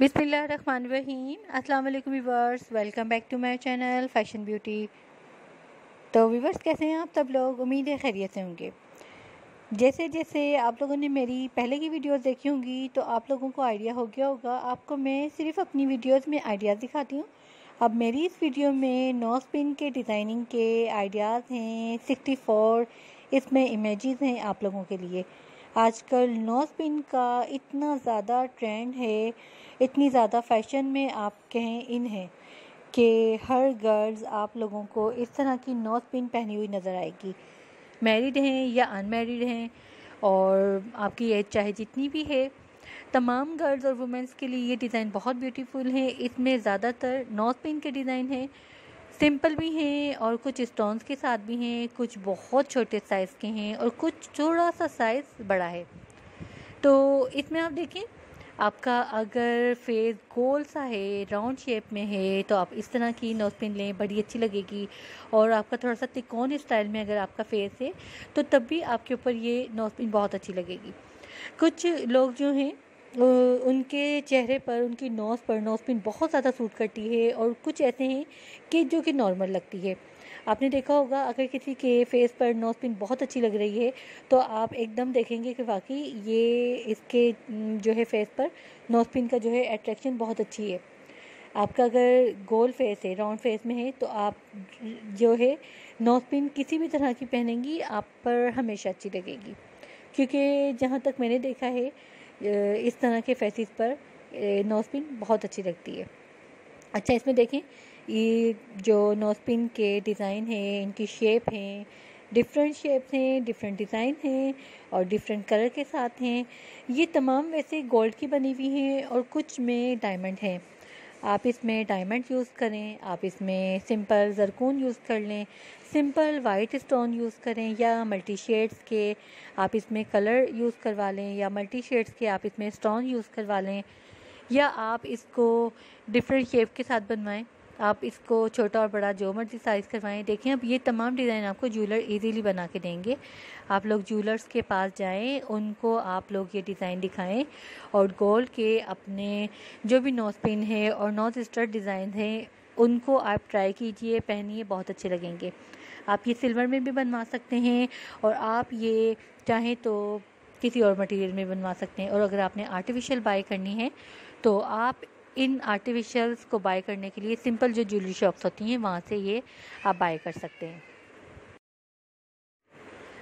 बिस्मिल्लाहिर्रहमानिर्रहीम। अस्सलाम वालेकुम viewers, welcome back to my channel fashion beauty. तो व्यूअर्स, कैसे हैं आप सब लोग? उम्मीद है खैरियत से होंगे। जैसे जैसे आप लोगों ने मेरी पहले की वीडियोस देखी होंगी तो आप लोगों को आइडिया हो गया होगा। आपको मैं सिर्फ अपनी वीडियोस में आइडियाज़ दिखाती हूँ। अब मेरी इस वीडियो में नोज़ पिन के डिज़ाइनिंग के आइडियाज़ हैं, 64 इसमें इमेजेस हैं आप लोगों के लिए। आजकल नोज़ पिन का इतना ज़्यादा ट्रेंड है, इतनी ज़्यादा फैशन में आप कहें इन है कि हर गर्ल्स आप लोगों को इस तरह की नोज़ पिन पहनी हुई नज़र आएगी। मैरिड हैं या अनमैरिड हैं और आपकी एज चाहे जितनी भी है, तमाम गर्ल्स और वुमेंस के लिए ये डिज़ाइन बहुत ब्यूटीफुल है। इसमें ज़्यादातर नोज़ पिन के डिज़ाइन हैं, सिंपल भी हैं और कुछ स्टोन्स के साथ भी हैं, कुछ बहुत छोटे साइज़ के हैं और कुछ थोड़ा सा साइज़ बड़ा है। तो इसमें आप देखें, आपका अगर फेस गोल सा है, राउंड शेप में है, तो आप इस तरह की नोज़ पिन लें, बड़ी अच्छी लगेगी। और आपका थोड़ा सा तिकोन स्टाइल में अगर आपका फेस है तो तब भी आपके ऊपर ये नोज़ पिन बहुत अच्छी लगेगी। कुछ लोग जो हैं उनके चेहरे पर, उनकी नोज़ पर नोज़ पिन बहुत ज़्यादा सूट करती है और कुछ ऐसे हैं कि जो कि नॉर्मल लगती है। आपने देखा होगा, अगर किसी के फेस पर नोज़ पिन बहुत अच्छी लग रही है तो आप एकदम देखेंगे कि वाकई ये इसके जो है फेस पर नोज़ पिन का जो है अट्रैक्शन बहुत अच्छी है। आपका अगर गोल फेस है, राउंड फेस में है, तो आप जो है नोज़ पिन किसी भी तरह की पहनेंगी आप पर हमेशा अच्छी लगेगी, क्योंकि जहाँ तक मैंने देखा है इस तरह के फेसेस पर नोज़ पिन बहुत अच्छी लगती है। अच्छा, इसमें देखें ये जो नोज़ पिन के डिज़ाइन हैं, इनकी शेप हैं, डिफरेंट शेप्स हैं, डिफरेंट डिज़ाइन हैं और डिफरेंट कलर के साथ हैं। ये तमाम वैसे गोल्ड की बनी हुई हैं और कुछ में डायमंड हैं। आप इसमें डायमंड यूज़ करें, आप इसमें सिंपल ज़रकून यूज़ कर लें, सिंपल वाइट स्टोन यूज़ करें, या मल्टी शेड्स के आप इसमें कलर यूज़ करवा लें, या मल्टी शेड्स के आप इसमें स्टोन यूज़ करवा लें, या आप इसको डिफरेंट शेप के साथ बनवाएं, आप इसको छोटा और बड़ा जो मर्जी साइज़ करवाएं। देखें, अब ये तमाम डिज़ाइन आपको ज्वेलर इजीली बना के देंगे। आप लोग ज्वेलर्स के पास जाएं, उनको आप लोग ये डिज़ाइन दिखाएं और गोल्ड के अपने जो भी नोज़ पिन है और नोज़ स्टड डिज़ाइन है उनको आप ट्राई कीजिए, पहनिए, बहुत अच्छे लगेंगे। आप ये सिल्वर में भी बनवा सकते हैं और आप ये चाहें तो किसी और मटीरियल में बनवा सकते हैं। और अगर आपने आर्टिफिशियल बाय करनी है तो आप इन आर्टिफिशियल्स को बाय करने के लिए सिंपल जो ज्वेलरी शॉप्स होती हैं वहाँ से ये आप बाय कर सकते हैं।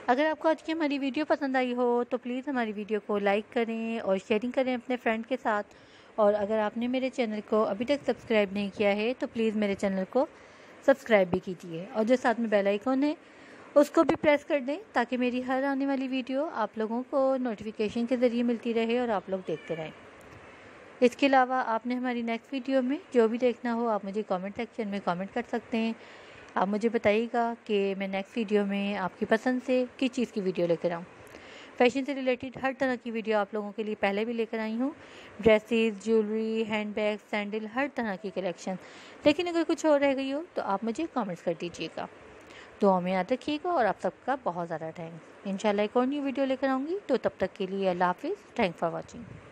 अगर आपको आज की हमारी वीडियो पसंद आई हो तो प्लीज़ हमारी वीडियो को लाइक करें और शेयरिंग करें अपने फ्रेंड के साथ। और अगर आपने मेरे चैनल को अभी तक सब्सक्राइब नहीं किया है तो प्लीज़ मेरे चैनल को सब्सक्राइब भी कीजिए और जो साथ में बेल आइकॉन है उसको भी प्रेस कर दें, ताकि मेरी हर आने वाली वीडियो आप लोगों को नोटिफिकेशन के ज़रिए मिलती रहे और आप लोग देखते रहें। इसके अलावा आपने हमारी नेक्स्ट वीडियो में जो भी देखना हो आप मुझे कमेंट सेक्शन में कमेंट कर सकते हैं। आप मुझे बताइएगा कि मैं नेक्स्ट वीडियो में आपकी पसंद से किस चीज़ की वीडियो लेकर आऊँ। फैशन से रिलेटेड हर तरह की वीडियो आप लोगों के लिए पहले भी लेकर आई हूँ, ड्रेसेस, ज्वेलरी, हैंडबैग, सैंडल, हर तरह की कलेक्शन। लेकिन अगर कुछ और रह गई हो तो आप मुझे कमेंट्स कर दीजिएगा। दुआ में याद रखिएगा और आप सबका बहुत ज़्यादा थैंक्स। इंशाल्लाह एक और न्यू वीडियो लेकर आऊँगी, तो तब तक के लिए अल्लाह हाफिज़। Thank for watching.